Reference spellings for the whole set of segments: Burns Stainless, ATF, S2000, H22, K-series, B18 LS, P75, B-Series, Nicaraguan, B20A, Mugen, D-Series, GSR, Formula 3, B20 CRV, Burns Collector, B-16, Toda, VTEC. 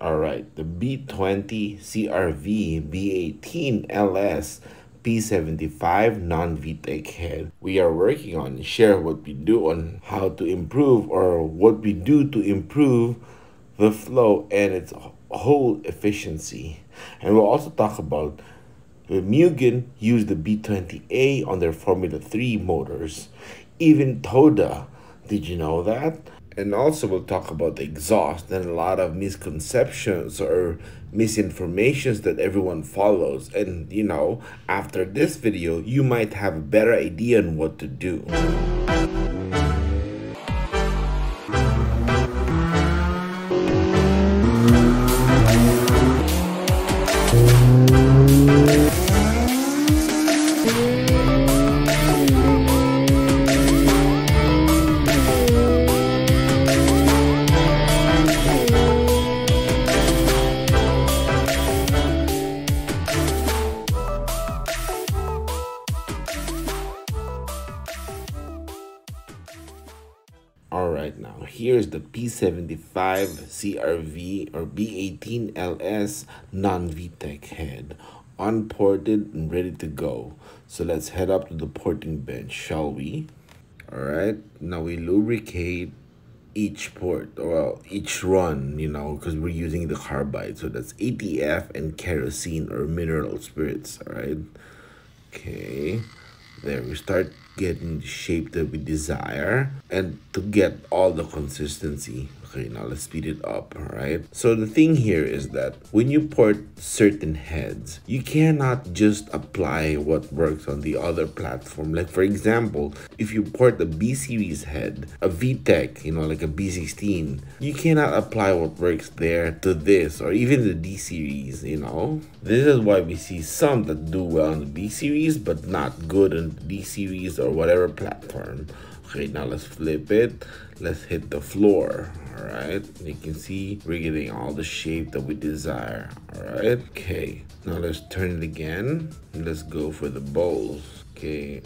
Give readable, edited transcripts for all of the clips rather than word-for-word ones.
Alright, the B20 CRV, B18 LS, P75 non-VTEC head. We are working on share what we do on how to improve or what we do to improve the flow and its whole efficiency. And we'll also talk about Mugen used the B20A on their Formula 3 motors. Even Toda, did you know that? And also we'll talk about the exhaust and a lot of misconceptions or misinformations that everyone follows. And you know, after this video, you might have a better idea on what to do. Alright, now here's the P75 CRV or B18 LS non-VTEC head, unported and ready to go. So let's head up to the porting bench, shall we? Alright, now we lubricate each port, well, each run, you know, because we're using the carbide. So that's ATF and kerosene or mineral spirits, alright? Okay, there we start getting the shape that we desire and to get all the consistency. Okay, now let's speed it up. All right, so the thing here is that when you port certain heads, you cannot just apply what works on the other platform. Like for example, if you port a B-Series head, a VTEC, you know, like a B-16, you cannot apply what works there to this or even the D-Series, you know. This is why we see some that do well on the B-Series but not good on the D-Series or whatever platform. Okay, now let's flip it. Let's hit the floor. All right, you can see we're getting all the shape that we desire. All right, okay, now let's turn it again. Let's go for the bowls. Okay,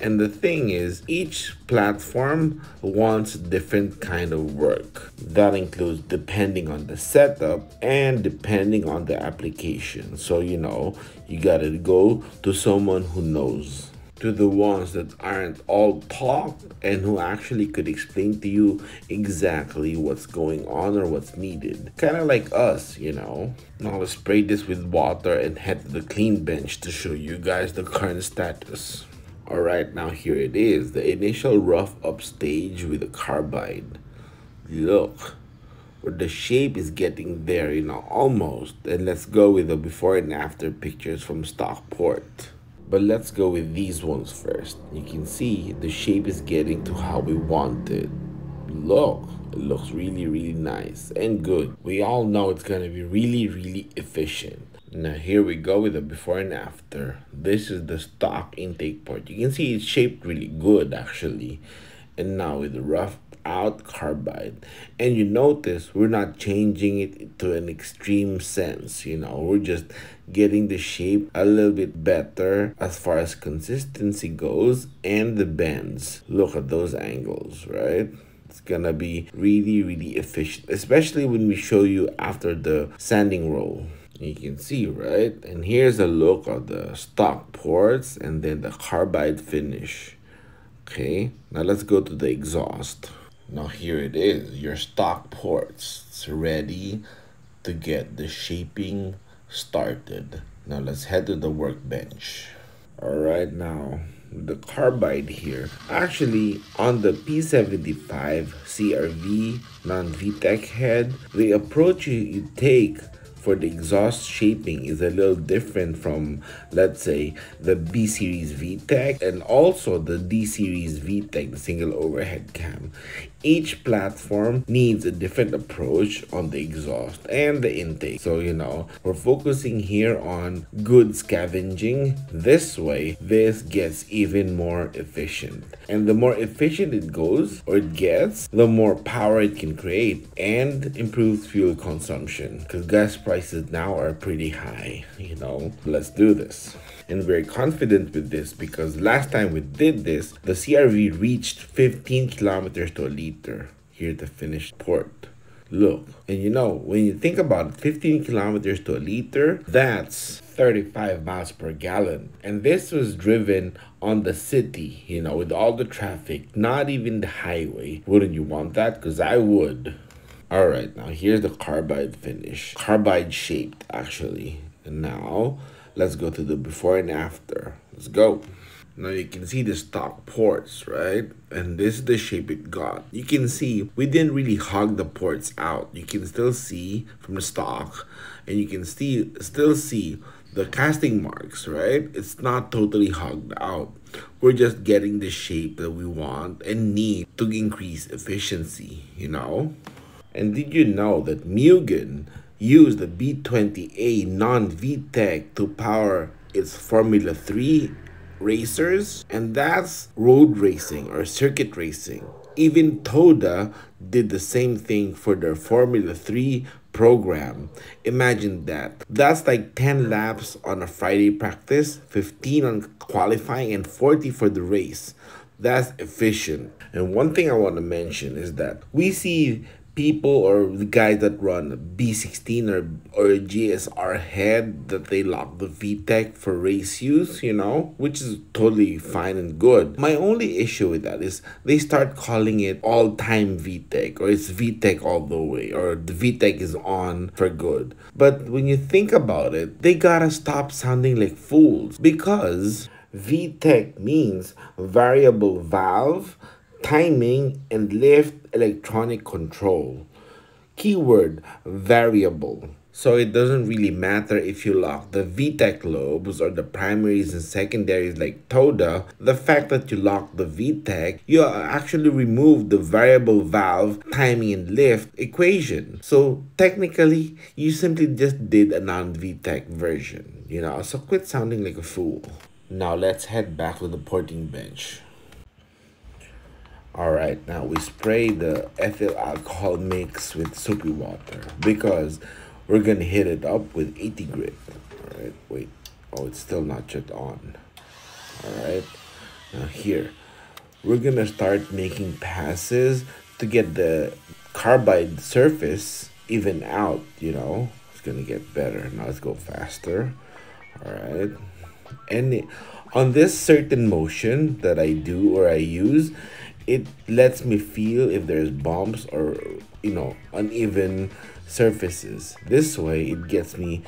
and the thing is, each platform wants different kind of work. That includes depending on the setup and depending on the application. So you know, you gotta go to someone who knows. To the ones that aren't all talk and who actually could explain to you exactly what's going on or what's needed. Kind of like us, you know. Now let's spray this with water and head to the clean bench to show you guys the current status. Alright, now here it is. The initial rough up stage with the carbide. Look. The shape is getting there, you know, almost. And let's go with the before and after pictures from Stockport. But let's go with these ones first. You can see the shape is getting to how we want it. Look, it looks really, really nice and good. We all know it's gonna be really, really efficient. Now here we go with the before and after. This is the stock intake port. You can see it's shaped really good actually. And now with the rough out carbide, and you notice we're not changing it to an extreme sense, you know, we're just getting the shape a little bit better as far as consistency goes and the bends. Look at those angles, right? It's gonna be really, really efficient, especially when we show you after the sanding roll. You can see, right? And here's a look of the stock ports and then the carbide finish. Okay, now let's go to the exhaust. Now here it is, your stock ports. It's ready to get the shaping started. Now let's head to the workbench. All right, now the carbide here. Actually, on the P75 CRV non-VTEC head, the approach you take for the exhaust shaping is a little different from, let's say, the B-Series VTEC and also the D-Series VTEC, the single overhead cam. Each platform needs a different approach on the exhaust and the intake. So, you know, we're focusing here on good scavenging. This way, this gets even more efficient. And the more efficient it goes or it gets, the more power it can create and improves fuel consumption. Because gas prices now are pretty high, you know. Let's do this. And we're confident with this because last time we did this, the CRV reached 15 kilometers to a liter. Here the finished port. look. And you know, when you think about it, 15 kilometers to a liter, that's 35 miles per gallon. And this was driven on the city, you know, with all the traffic, not even the highway. Wouldn't you want that? Because I would. All right, now here's the carbide finish. Carbide shaped, actually. And now, let's go to the before and after. Let's go. Now you can see the stock ports, right? And this is the shape it got. You can see we didn't really hog the ports out. You can still see from the stock, and you can still see the casting marks, right? It's not totally hogged out. We're just getting the shape that we want and need to increase efficiency, you know? And did you know that Mugen used the B20A non-VTEC to power its Formula 3 racers? And that's road racing or circuit racing. Even Toda did the same thing for their Formula 3 program. Imagine that. That's like 10 laps on a Friday practice, 15 on qualifying, and 40 for the race. That's efficient. And one thing I want to mention is that we see people or the guys that run B-16 or GSR head that they lock the VTEC for race use, you know, which is totally fine and good. My only issue with that is they start calling it all-time VTEC, or it's VTEC all the way, or the VTEC is on for good. But when you think about it, they gotta stop sounding like fools, because VTEC means variable valve, timing, and lift electronic control. Keyword, variable. So it doesn't really matter if you lock the VTEC lobes or the primaries and secondaries like Toda. The fact that you lock the VTEC, you actually remove the variable valve, timing, and lift equation. So technically, you simply just did a non-VTEC version, you know? So quit sounding like a fool. Now let's head back to the porting bench. Alright, now we spray the ethyl alcohol mix with soapy water because we're going to hit it up with 80 grit. Alright, wait. Oh, it's still not yet on. Alright, now here. We're going to start making passes to get the carbide surface even out, you know. It's going to get better. Now let's go faster. Alright. And on this certain motion that I do or I use, it lets me feel if there's bumps or, you know, uneven surfaces. This way, it gets me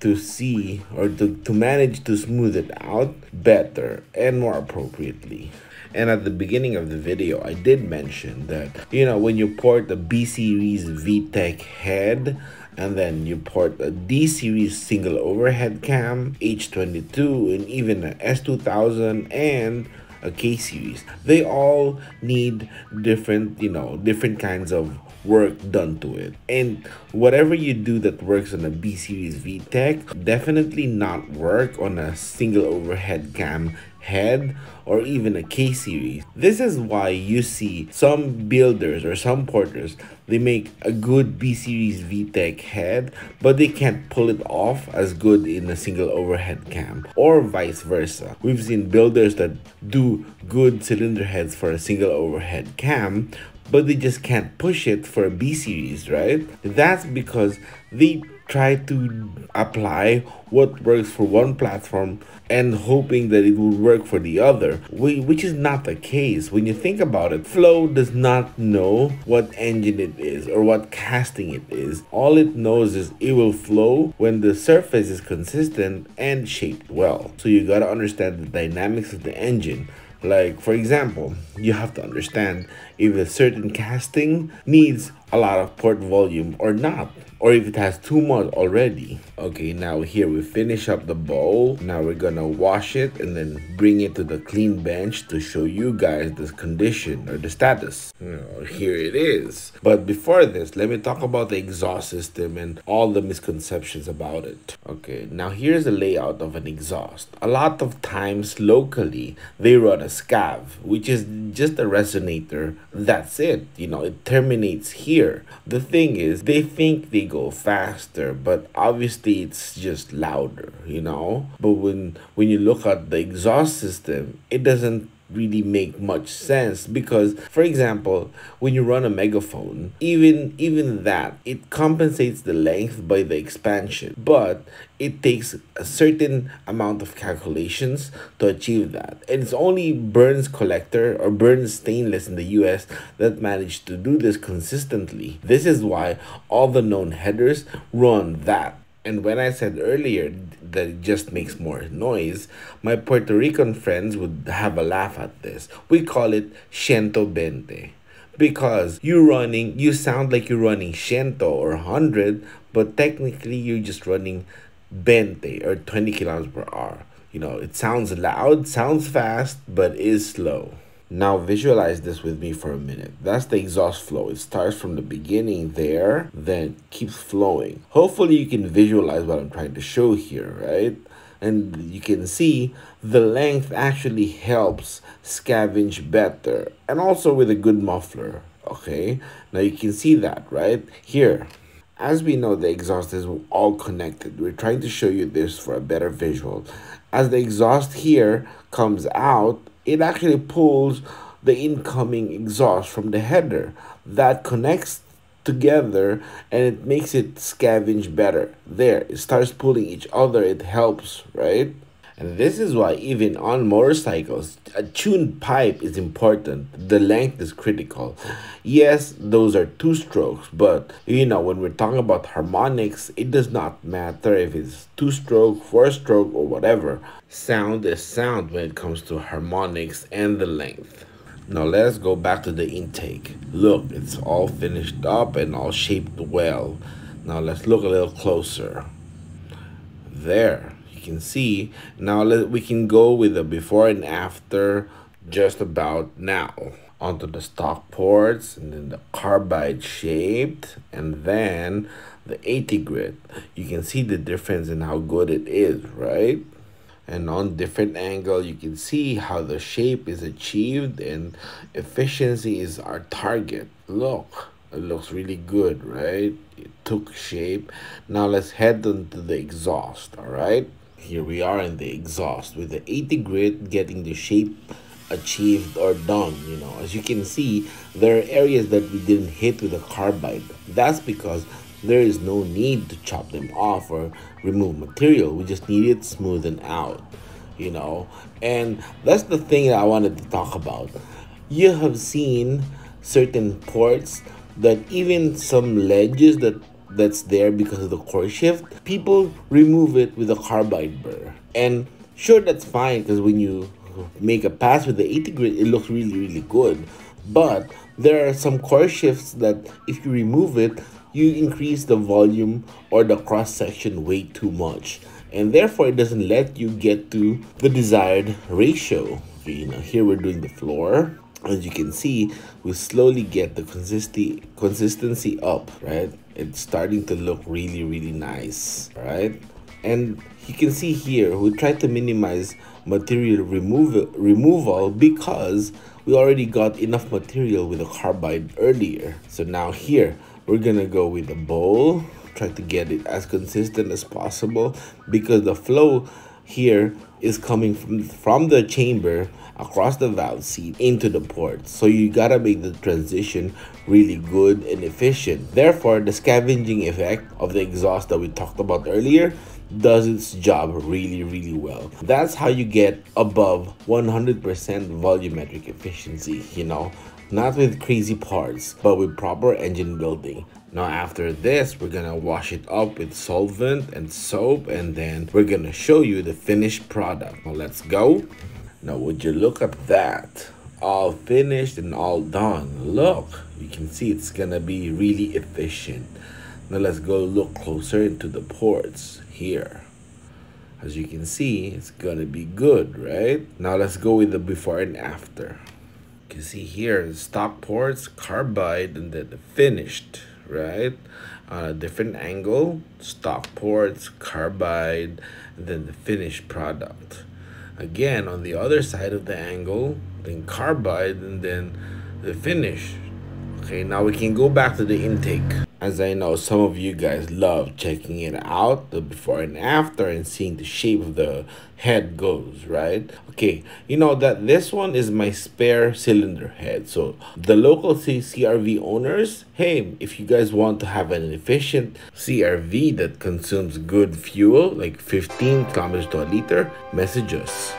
to see or to manage to smooth it out better and more appropriately. And at the beginning of the video, I did mention that, you know, when you port the B-Series VTEC head, and then you port a D-Series single overhead cam, H22, and even an S2000 and a K-series. They all need different, you know, different kinds of work done to it. And whatever you do that works on a B-Series VTEC definitely not work on a single overhead cam head or even a K-series. This is why you see some builders or some porters, they make a good B-Series VTEC head, but they can't pull it off as good in a single overhead cam, or vice versa. We've seen builders that do good cylinder heads for a single overhead cam, but they just can't push it for a B-Series, right? That's because they try to apply what works for one platform and hoping that it will work for the other, which is not the case. When you think about it, flow does not know what engine it is or what casting it is. All it knows is it will flow when the surface is consistent and shaped well. So you gotta understand the dynamics of the engine. Like, for example, you have to understand if a certain casting needs a lot of port volume or not, or if it has too much already. Okay, now here we finish up the bowl. Now we're gonna wash it and then bring it to the clean bench to show you guys the condition or the status. Oh, here it is. But before this, let me talk about the exhaust system and all the misconceptions about it. Okay, now here's the layout of an exhaust. A lot of times locally, they run a scav, which is just a resonator. That's it, you know, it terminates here. The thing is, they think they go faster, but obviously it's just louder, you know? But when you look at the exhaust system, it doesn't really make much sense, because for example, when you run a megaphone, even that, it compensates the length by the expansion, but it takes a certain amount of calculations to achieve that, and it's only Burns Collector or Burns Stainless in the US that managed to do this consistently. This is why all the known headers run that. And when I said earlier that it just makes more noise, my Puerto Rican friends would have a laugh at this. We call it 120, because you sound like you're running 100 or 100, but technically you're just running 20 or 20 kilometers per hour. You know, it sounds loud, sounds fast, but is slow. Now visualize this with me for a minute. That's the exhaust flow. It starts from the beginning there, then keeps flowing. Hopefully you can visualize what I'm trying to show here, right? And you can see the length actually helps scavenge better, and also with a good muffler, okay? Now you can see that right here. As we know, the exhaust is all connected. We're trying to show you this for a better visual. As the exhaust here comes out, it actually pulls the incoming exhaust from the header. That connects together and it makes it scavenge better. There, it starts pulling each other. It helps, right? And this is why even on motorcycles, a tuned pipe is important. The length is critical. Yes, those are two strokes, but you know, when we're talking about harmonics, it does not matter if it's two-stroke, four-stroke, or whatever. Sound is sound when it comes to harmonics and the length. Now let's go back to the intake. Look, it's all finished up and all shaped well. Now let's look a little closer. There. Can see now we can go with the before and after just about now onto the stock ports, and then the carbide shaped, and then the 80 grit. You can see the difference in how good it is, right? And on different angle you can see how the shape is achieved and efficiency is our target. Look, it looks really good, right? It took shape. Now let's head on to the exhaust. All right, here we are in the exhaust with the 80 grit getting the shape achieved or done. You know, as you can see, there are areas that we didn't hit with the carbide. That's because there is no need to chop them off or remove material. We just need it smoothened out, you know. And that's the thing that I wanted to talk about. You have seen certain ports that even some ledges that's there because of the core shift, people remove it with a carbide burr. And sure, that's fine, because when you make a pass with the 80 grit, it looks really, really good. But there are some core shifts that if you remove it, you increase the volume or the cross-section way too much. And therefore, it doesn't let you get to the desired ratio. You know, here we're doing the floor. As you can see, we slowly get the consistency up, right? It's starting to look really, really nice, right? And you can see here, we try to minimize material removal because we already got enough material with the carbide earlier. So now here, we're gonna go with the bowl, try to get it as consistent as possible, because the flow here is coming from the chamber across the valve seat into the port. So you gotta make the transition really good and efficient. Therefore, the scavenging effect of the exhaust that we talked about earlier does its job really, really well. That's how you get above 100% volumetric efficiency, you know, not with crazy parts, but with proper engine building. Now after this, we're gonna wash it up with solvent and soap, and then we're gonna show you the finished product. Now let's go. Now would you look at that? All finished and all done. Look, you can see it's gonna be really efficient. Now let's go look closer into the ports here. As you can see, it's gonna be good, right? Now let's go with the before and after. You can see here the stock ports, carbide, and then the finished. Right, on a different angle, stock ports, carbide, and then the finished product. Again, on the other side of the angle, then carbide, and then the finish. Okay, now we can go back to the intake. as I know some of you guys love checking it out, the before and after, and seeing the shape of the head goes, right? Okay, you know that this one is my spare cylinder head. So the local CRV owners, hey, if you guys want to have an efficient CRV that consumes good fuel, like 15 kilometers to a liter, message us.